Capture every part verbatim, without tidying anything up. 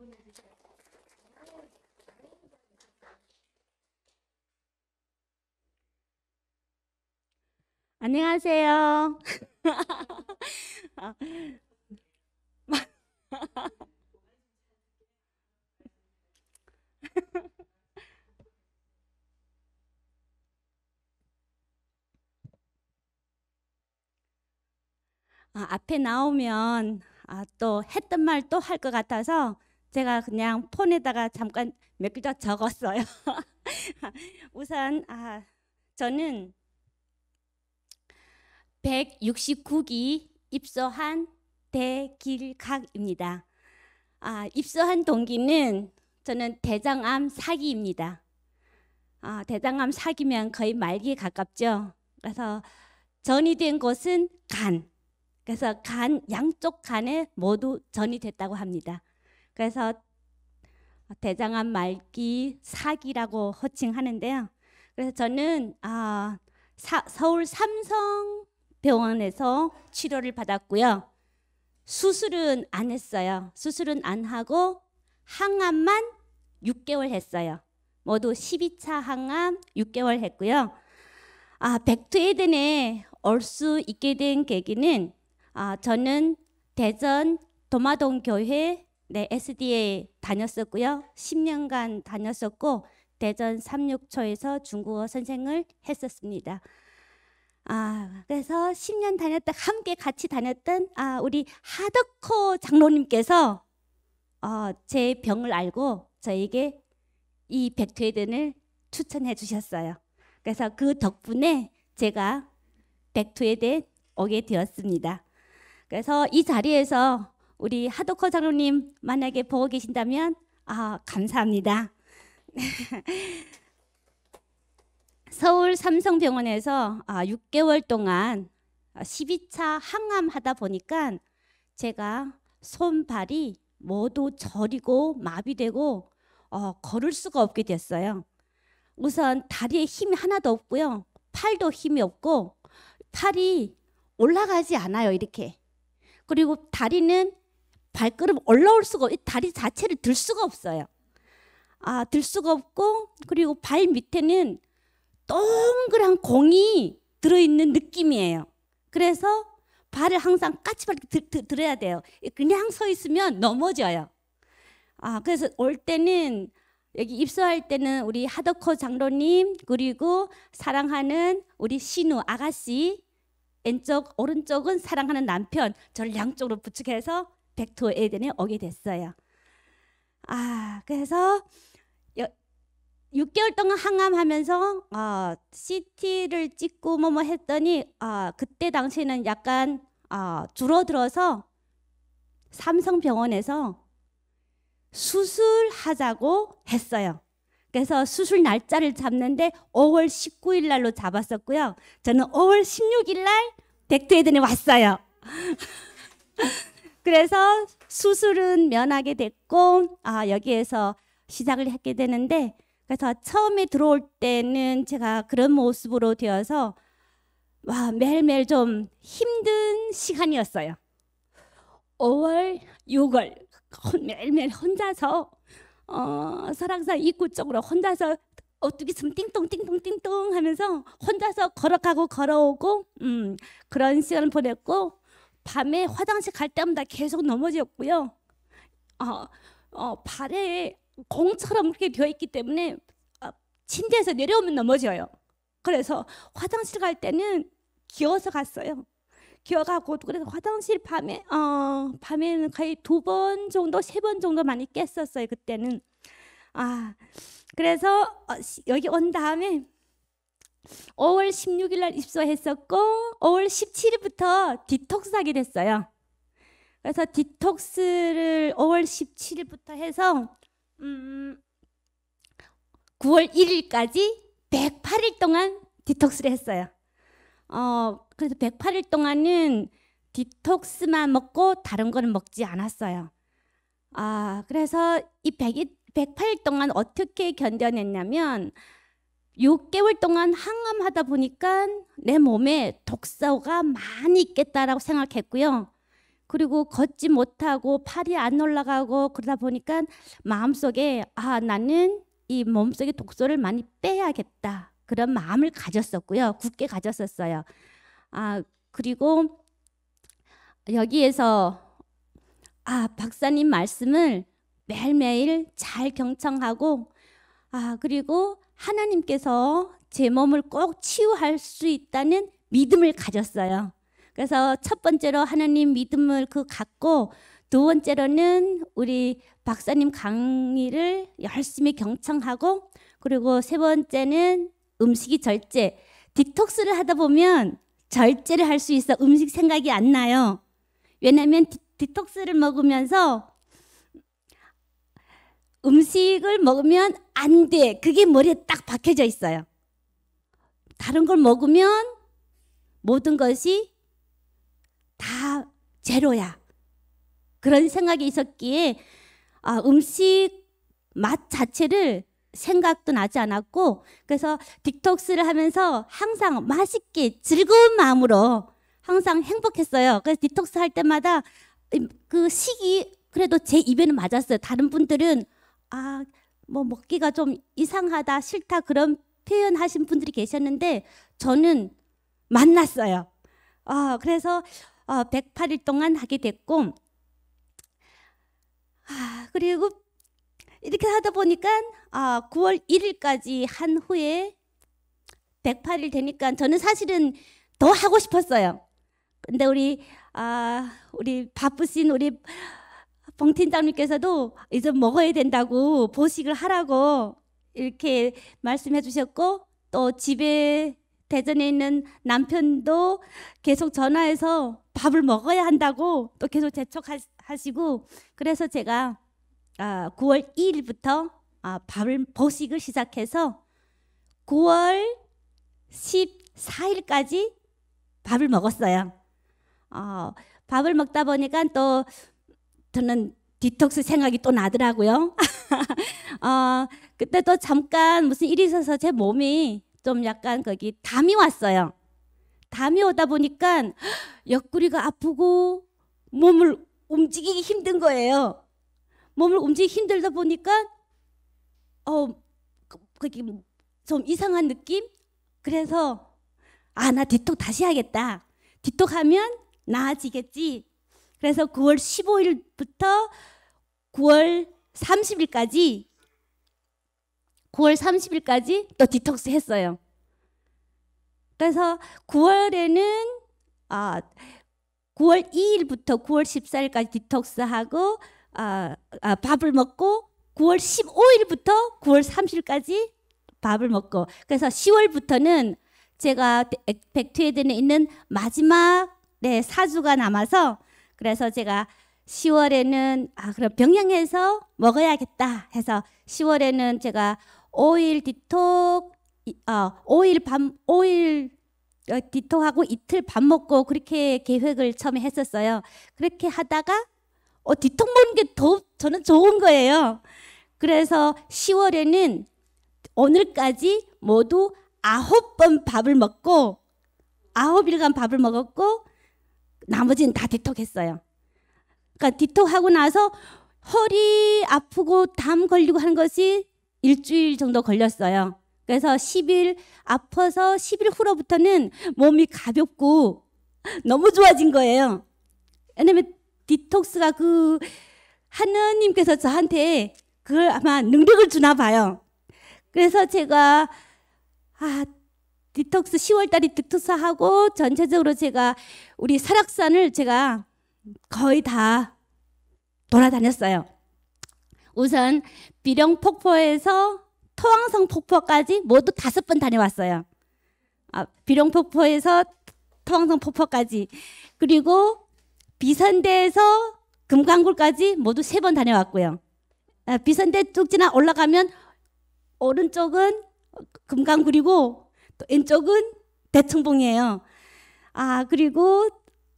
이분은 진짜 장애인, 장애인 안녕하세요. 아, 앞에 나오면 아, 또 했던 말 또 할 것 같아서 제가 그냥 폰에다가 잠깐 몇 글자 적었어요. 우선 아, 저는 백육십구 기 입소한 대길각입니다. 아, 입소한 동기는 저는 대장암 사 기입니다. 아, 대장암 사 기면 거의 말기에 가깝죠. 그래서 전이 된 곳은 간. 그래서 간, 양쪽 간에 모두 전이 됐다고 합니다. 그래서 대장암 말기 사 기라고 호칭하는데요. 그래서 저는 아, 사, 서울 삼성병원에서 치료를 받았고요. 수술은 안 했어요. 수술은 안 하고 항암만 육 개월 했어요. 모두 십이 차 항암 육 개월 했고요. 아, 백투에덴에 올 수 있게 된 계기는 아, 저는 대전 도마동 교회 네, 에스디에이 다녔었고요. 십 년간 다녔었고 대전 삼육초에서 중국어 선생을 했었습니다. 아, 그래서 십 년 다녔다 함께 같이 다녔던 아, 우리 하덕호 장로님께서 어, 제 병을 알고 저에게 이 백투에덴을 추천해 주셨어요. 그래서 그 덕분에 제가 백투에덴 오게 되었습니다. 그래서 이 자리에서 우리 하덕호 장로님 만약에 보고 계신다면 아, 감사합니다. 서울 삼성병원에서 아, 육 개월 동안 십이 차 항암하다 보니까 제가 손발이 모두 저리고 마비되고 어, 걸을 수가 없게 됐어요. 우선 다리에 힘이 하나도 없고요. 팔도 힘이 없고 팔이 올라가지 않아요. 이렇게. 그리고 다리는 발걸음 올라올 수가 없고 다리 자체를 들 수가 없어요. 아, 들 수가 없고 그리고 발 밑에는 동그란 공이 들어있는 느낌이에요. 그래서 발을 항상 까치발 이렇게 들어야 돼요. 그냥 서 있으면 넘어져요. 아, 그래서 올 때는 여기 입소할 때는 우리 하덕호 장로님 그리고 사랑하는 우리 신우 아가씨 왼쪽 오른쪽은 사랑하는 남편 저를 양쪽으로 부축해서 백투에덴에 오게 됐어요. 아, 그래서 육 개월 동안 항암하면서 어, 씨티를 찍고 뭐뭐 했더니 어, 그때 당시에는 약간 어, 줄어들어서 삼성병원에서 수술하자고 했어요. 그래서 수술 날짜를 잡는데 오월 십구일 날로 잡았었고요. 저는 오월 십육일 날 백투에덴에 왔어요. 그래서 수술은 면하게 됐고 아, 여기에서 시작을 했게 되는데 그래서 처음에 들어올 때는 제가 그런 모습으로 되어서 와, 매일매일 좀 힘든 시간이었어요. 오월, 육월 매일매일 혼자서 어, 설악산 입구 쪽으로 혼자서 어떻게 좀 띵똥띵똥띵똥 하면서 혼자서 걸어가고 걸어오고 음, 그런 시간을 보냈고 밤에 화장실 갈 때마다 계속 넘어졌고요. 어, 어, 발에 공처럼 그렇게 되어 있기 때문에 어, 침대에서 내려오면 넘어져요. 그래서 화장실 갈 때는 기어서 갔어요. 기어가고 그래서 화장실 밤에 어 밤에는 거의 두 번 정도 세 번 정도 많이 깼었어요. 그때는 아 그래서 어, 여기 온 다음에 오월 십육일 날 입소했었고 오월 십칠일부터 디톡스하게 됐어요. 그래서 디톡스를 오월 십칠일부터 해서 음, 구월 일일까지 백팔 일 동안 디톡스를 했어요. 어 그래서 백팔 일 동안은 디톡스만 먹고 다른 거는 먹지 않았어요. 아 그래서 이 백팔 일 동안 어떻게 견뎌냈냐면 육 개월 동안 항암하다 보니까 내 몸에 독소가 많이 있겠다라고 생각했고요. 그리고 걷지 못하고 팔이 안 올라가고 그러다 보니까 마음속에 아 나는 이 몸속의 독소를 많이 빼야겠다 그런 마음을 가졌었고요. 굳게 가졌었어요. 아 그리고 여기에서 아 박사님 말씀을 매일매일 잘 경청하고 아 그리고 하나님께서 제 몸을 꼭 치유할 수 있다는 믿음을 가졌어요. 그래서 첫 번째로 하나님 믿음을 그 갖고 두 번째로는 우리 박사님 강의를 열심히 경청하고 그리고 세 번째는 음식이 절제. 디톡스를 하다 보면 절제를 할 수 있어. 음식 생각이 안 나요. 왜냐하면 디, 디톡스를 먹으면서 음식을 먹으면 안 돼. 그게 머리에 딱 박혀져 있어요. 다른 걸 먹으면 모든 것이 다 제로야. 그런 생각이 있었기에 아, 음식 맛 자체를 생각도 나지 않았고 그래서 디톡스를 하면서 항상 맛있게 즐거운 마음으로 항상 행복했어요. 그래서 디톡스 할 때마다 그 식이 그래도 제 입에는 맞았어요. 다른 분들은 아, 뭐 먹기가 좀 이상하다, 싫다 그런 표현하신 분들이 계셨는데 저는 만났어요. 아, 그래서 어, 백팔 일 동안 하게 됐고 아, 그리고 이렇게 하다 보니까 아, 구월 일일까지 한 후에 백팔 일 되니까 저는 사실은 더 하고 싶었어요. 근데 우리 아, 우리 바쁘신 우리 봉 팀장님께서도 이제 먹어야 된다고 보식을 하라고 이렇게 말씀해 주셨고 또 집에 대전에 있는 남편도 계속 전화해서 밥을 먹어야 한다고 또 계속 재촉하시고 그래서 제가 구월 이일부터 밥을 보식을 시작해서 구월 십사일까지 밥을 먹었어요. 어, 밥을 먹다 보니까 또 저는 디톡스 생각이 또 나더라고요. 어, 그때 또 잠깐 무슨 일이 있어서 제 몸이 좀 약간 거기 담이 왔어요. 담이 오다 보니까 옆구리가 아프고 몸을 움직이기 힘든 거예요. 몸을 움직이기 힘들다 보니까 어, 거기 좀 이상한 느낌? 그래서 아, 나 디톡 다시 해야겠다. 디톡하면 나아지겠지. 그래서 구월 십오일부터 구월 삼십일까지 구월 삼십일까지 또 디톡스 했어요. 그래서 구월에는 아, 구월 이일부터 구월 십사일까지 디톡스하고 아, 아, 밥을 먹고 구월 십오일부터 구월 삼십일까지 밥을 먹고 그래서 시월부터는 제가 백투에덴에 있는 마지막 네, 사주가 남아서 그래서 제가 시월에는 아 그럼 병행해서 먹어야겠다 해서 시월에는 제가 오일 디톡, 어, 오일 밥, 오일 디톡하고 이틀 밥 먹고 그렇게 계획을 처음에 했었어요. 그렇게 하다가 어, 디톡 먹는 게 더 저는 좋은 거예요. 그래서 시월에는 오늘까지 모두 아홉 번 밥을 먹고 아홉 일간 밥을 먹었고 나머지는 다 디톡했어요. 그러니까 디톡하고 나서 허리 아프고 담 걸리고 하는 것이 일주일 정도 걸렸어요. 그래서 십 일 아파서 십 일 후로부터는 몸이 가볍고 너무 좋아진 거예요. 왜냐면 디톡스가 그 하느님께서 저한테 그걸 아마 능력을 주나 봐요. 그래서 제가 아 디톡스 시월달에 디톡스하고 전체적으로 제가 우리 설악산을 제가 거의 다 돌아다녔어요. 우선 비룡폭포에서 토왕성 폭포까지 모두 다섯 번 다녀왔어요. 아, 비룡폭포에서 토왕성 폭포까지 그리고 비선대에서 금강굴까지 모두 세 번 다녀왔고요. 아, 비선대 쭉 지나 올라가면 오른쪽은 금강굴이고 또 왼쪽은 대청봉이에요. 아 그리고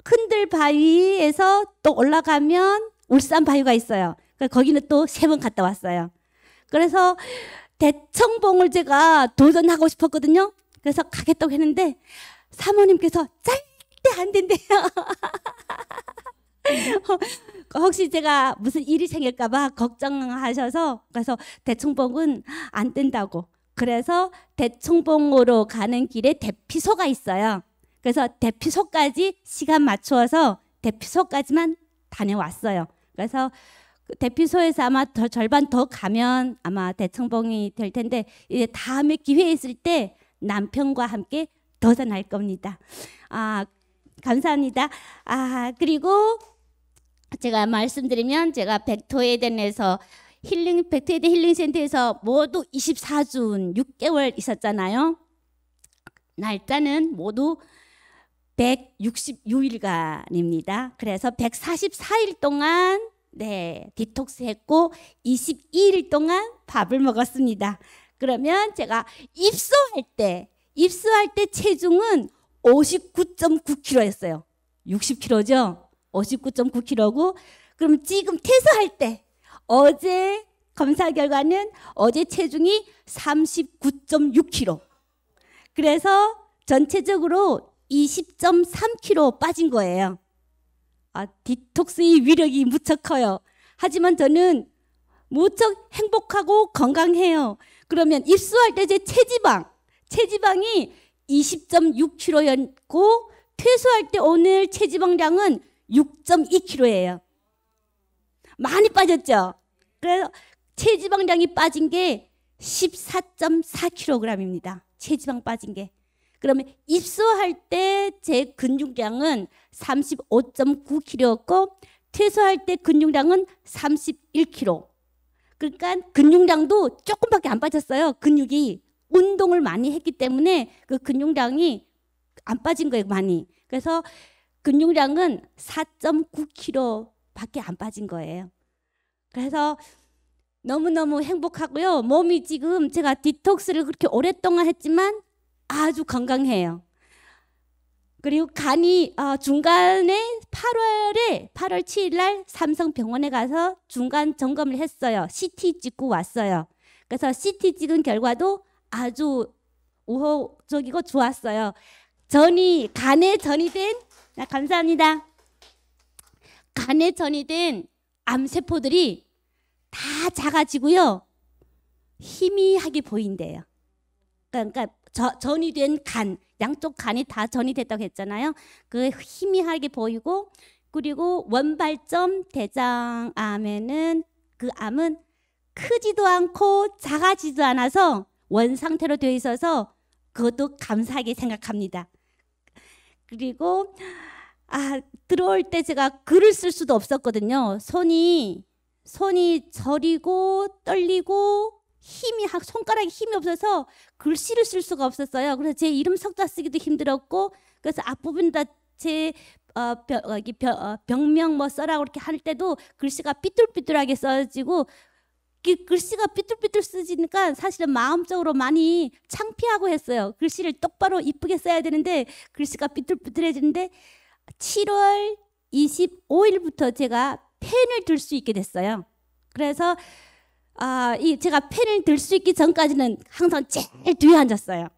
흔들 바위에서 또 올라가면 울산 바위가 있어요. 거기는 또 세 번 갔다 왔어요. 그래서 대청봉을 제가 도전하고 싶었거든요. 그래서 가겠다고 했는데 사모님께서 절대 안 된대요. 혹시 제가 무슨 일이 생길까봐 걱정하셔서 그래서 대청봉은 안 된다고. 그래서 대청봉으로 가는 길에 대피소가 있어요. 그래서 대피소까지 시간 맞추어서 대피소까지만 다녀왔어요. 그래서 대피소에서 아마 더 절반 더 가면 아마 대청봉이 될 텐데 이제 다음에 기회 있을 때 남편과 함께 도전할 겁니다. 아, 감사합니다. 아, 그리고 제가 말씀드리면 제가 백투에덴에서 힐링 백투에덴 힐링센터에서 모두 이십사 주 육 개월 있었잖아요. 날짜는 모두 백육십육 일간입니다. 그래서 백사십사 일 동안 네, 디톡스했고 이십이 일 동안 밥을 먹었습니다. 그러면 제가 입소할 때 입소할 때 체중은 오십구 점 구 킬로그램였어요. 육십 킬로그램죠? 오십구 점 구 킬로그램고 그럼 지금 퇴소할 때 어제 검사 결과는 어제 체중이 삼십구 점 육 킬로그램. 그래서 전체적으로 이십 점 삼 킬로그램 빠진 거예요. 아, 디톡스의 위력이 무척 커요. 하지만 저는 무척 행복하고 건강해요. 그러면 입수할 때 제 체지방, 체지방이 이십 점 육 킬로그램였고 퇴소할 때 오늘 체지방량은 육 점 이 킬로그램예요. 많이 빠졌죠? 그래서 체지방량이 빠진 게 십사 점 사 킬로그램입니다. 체지방 빠진 게. 그러면 입소할 때 제 근육량은 삼십오 점 구 킬로그램였고 퇴소할 때 근육량은 삼십일 킬로그램. 그러니까 근육량도 조금밖에 안 빠졌어요. 근육이. 운동을 많이 했기 때문에 그 근육량이 안 빠진 거예요. 많이. 그래서 근육량은 사 점 구 킬로그램밖에 안 빠진 거예요. 그래서 너무너무 행복하고요. 몸이 지금 제가 디톡스를 그렇게 오랫동안 했지만 아주 건강해요. 그리고 간이 어, 중간에 팔월 칠일 날 삼성병원에 가서 중간 점검을 했어요. 씨티 찍고 왔어요. 그래서 씨티 찍은 결과도 아주 우호적이고 좋았어요. 전이 간에 전이 된 아, 감사합니다. 간에 전이 된 암세포들이 다 작아지고요. 희미하게 보인대요. 그러니까 저, 전이 된 간, 양쪽 간이 다 전이 됐다고 했잖아요. 그 희미하게 보이고 그리고 원발점 대장암에는 그 암은 크지도 않고 작아지지도 않아서 원상태로 되어 있어서 그것도 감사하게 생각합니다. 그리고 아, 들어올 때 제가 글을 쓸 수도 없었거든요. 손이 손이 저리고 떨리고 힘이 손가락에 힘이 없어서 글씨를 쓸 수가 없었어요. 그래서 제 이름 석자 쓰기도 힘들었고 그래서 앞부분 다 제 어, 어, 병명 뭐 써라고 이렇게 할 때도 글씨가 삐뚤삐뚤하게 써지고 글씨가 삐뚤삐뚤 쓰지니까 사실은 마음적으로 많이 창피하고 했어요. 글씨를 똑바로 이쁘게 써야 되는데 글씨가 삐뚤삐뚤해지는데 칠월 이십오 일부터 제가 펜을 들 수 있게 됐어요. 그래서 아, 이 제가 펜을 들 수 있기 전까지는 항상 제일 뒤에 앉았어요.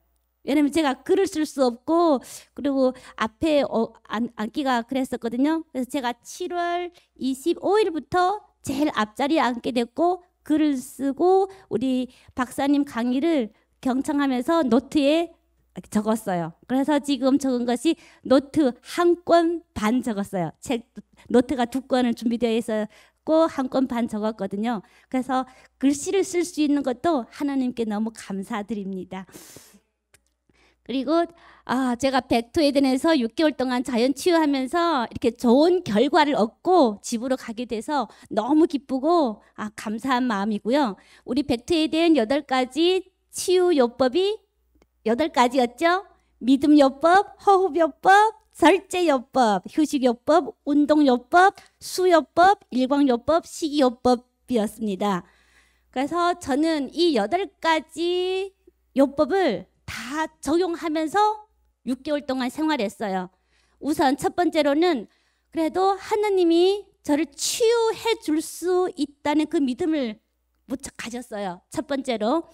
왜냐면 제가 글을 쓸 수 없고 그리고 앞에 어, 안, 앉기가 그랬었거든요. 그래서 제가 칠월 이십오 일부터 제일 앞자리에 앉게 됐고 글을 쓰고 우리 박사님 강의를 경청하면서 노트에 적었어요. 그래서 지금 적은 것이 노트 한 권 반 적었어요. 책 노트가 두 권은 준비되어 있었고 한 권 반 적었거든요. 그래서 글씨를 쓸 수 있는 것도 하나님께 너무 감사드립니다. 그리고 아, 제가 백투에덴에서 육 개월 동안 자연 치유하면서 이렇게 좋은 결과를 얻고 집으로 가게 돼서 너무 기쁘고 아, 감사한 마음이고요. 우리 백투에덴 여덟 가지 치유요법이 여덟 가지였죠? 믿음요법, 호흡요법, 절제요법, 휴식요법, 운동요법, 수요법, 일광요법, 식이요법이었습니다. 그래서 저는 이 여덟 가지 요법을 다 적용하면서 육 개월 동안 생활했어요. 우선 첫 번째로는 그래도 하나님이 저를 치유해 줄 수 있다는 그 믿음을 무척 가졌어요. 첫 번째로.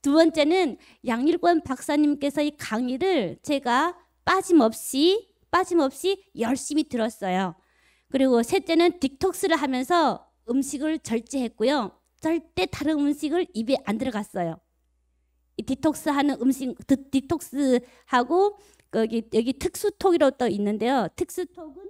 두 번째는 양일권 박사님께서의 강의를 제가 빠짐없이 빠짐없이 열심히 들었어요. 그리고 셋째는 디톡스를 하면서 음식을 절제했고요. 절대 다른 음식을 입에 안 들어갔어요. 이 디톡스하는 음식, 디톡스하고 여기, 여기 특수톡이라고 또 있는데요. 특수톡은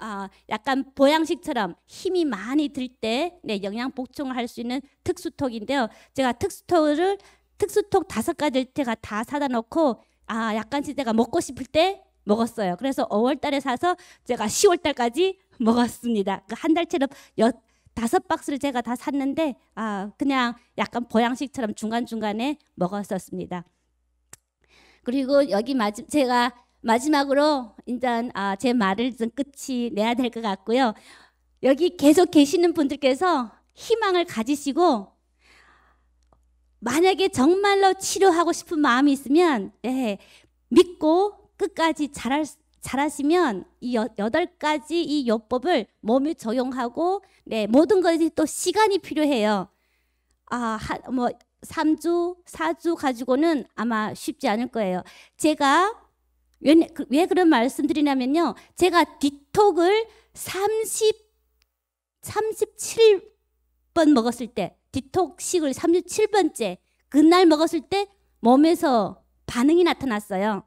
아, 약간 보양식처럼 힘이 많이 들 때 네, 영양 보충을 할 수 있는 특수톡인데요. 제가 특수톡을 특수톡 다섯 가지를 제가 다 사다 놓고 아, 약간 제가 먹고 싶을 때 먹었어요. 그래서 오월 달에 사서 제가 시월 달까지 먹었습니다. 그 한 달째로 여, 다섯 박스를 제가 다 샀는데 아, 그냥 약간 보양식처럼 중간중간에 먹었었습니다. 그리고 여기 마지, 제가 마지막으로 일단 아, 제 말을 좀 끝이 내야 될 것 같고요. 여기 계속 계시는 분들께서 희망을 가지시고 만약에 정말로 치료하고 싶은 마음이 있으면 예, 믿고 끝까지 잘할, 잘하시면 이 여, 여덟 가지 이 요법을 몸에 적용하고 네, 모든 것이 또 시간이 필요해요. 아, 한, 뭐 삼 주, 사 주 가지고는 아마 쉽지 않을 거예요. 제가 왜, 왜 그런 말씀드리냐면요. 제가 디톡을 삼십, 삼십칠 번 먹었을 때 디톡식을 삼십칠 번째 그날 먹었을 때 몸에서 반응이 나타났어요.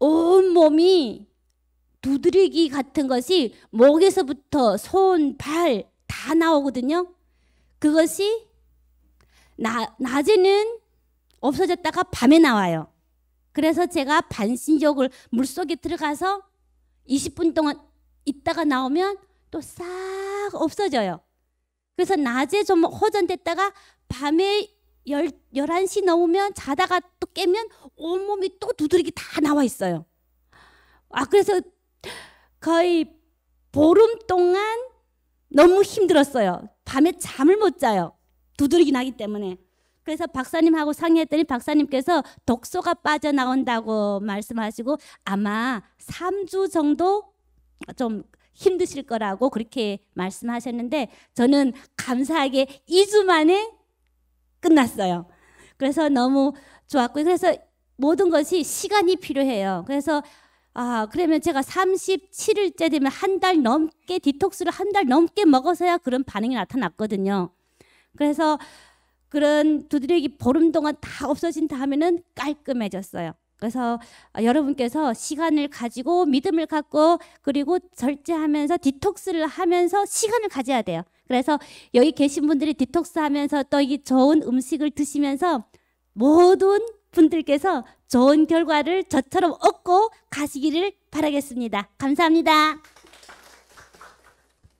온몸이 두드러기 같은 것이 목에서부터 손, 발 다 나오거든요. 그것이 나, 낮에는 없어졌다가 밤에 나와요. 그래서 제가 반신욕을 물속에 들어가서 이십 분 동안 있다가 나오면 또 싹 없어져요. 그래서 낮에 좀 호전됐다가 밤에 열한 시 넘으면 자다가 또 깨면 온몸이 또 두드러기 다 나와 있어요. 아, 그래서 거의 보름 동안 너무 힘들었어요. 밤에 잠을 못 자요. 두드러기 나기 때문에. 그래서 박사님하고 상의했더니 박사님께서 독소가 빠져나온다고 말씀하시고 아마 삼 주 정도 좀 힘드실 거라고 그렇게 말씀하셨는데 저는 감사하게 이 주 만에 끝났어요. 그래서 너무 좋았고요. 그래서 모든 것이 시간이 필요해요. 그래서 아, 그러면 제가 삼십칠 일째 되면 한 달 넘게 디톡스를 한 달 넘게 먹어서야 그런 반응이 나타났거든요. 그래서 그런 두드러기 보름 동안 다 없어진 다음에는 깔끔해졌어요. 그래서 여러분께서 시간을 가지고 믿음을 갖고 그리고 절제하면서 디톡스를 하면서 시간을 가져야 돼요. 그래서 여기 계신 분들이 디톡스 하면서 또 이 좋은 음식을 드시면서 모든 분들께서 좋은 결과를 저처럼 얻고 가시기를 바라겠습니다. 감사합니다.